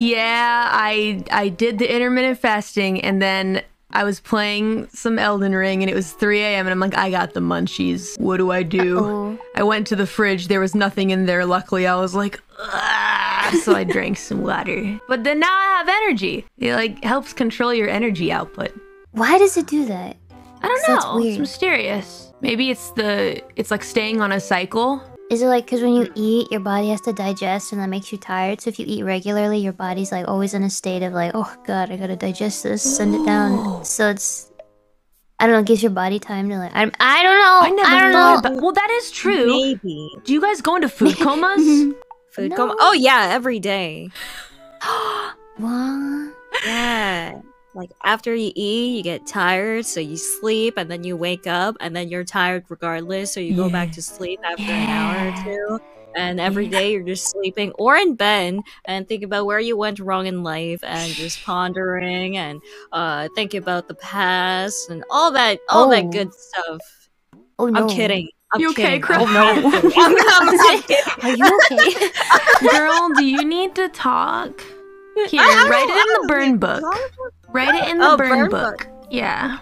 Yeah, I did the intermittent fasting, and then I was playing some Elden Ring, and it was 3 a.m., and I'm like, I got the munchies. What do I do? Uh-oh. I went to the fridge. There was nothing in there, luckily. I was like, ugh! So I drank some water. But then now I have energy. It, like, helps control your energy output. Why does it do that? I don't know. That's weird. It's mysterious. Maybe it's like staying on a cycle. Is it like because when you eat, your body has to digest and that makes you tired? So if you eat regularly, your body's like always in a state of like, oh god, I gotta digest this, send it down. So it's, I don't know, it gives your body time to like, I don't know. I never thought about. Well, that is true. Maybe. Do you guys go into food comas? Food coma? Oh yeah, every day. What? Yeah. Like, after you eat, you get tired, so you sleep, and then you wake up, and then you're tired regardless, so you go back to sleep after an hour or two. And every day you're just sleeping or in bed and think about where you went wrong in life and just pondering and think about the past and all that, that good stuff. Oh, no. I'm kidding. You okay, Chris? Oh, no. I'm kidding. Are you okay? Girl, do you need to talk? Here, write it in the burn book. Write it in the burn book. Yeah.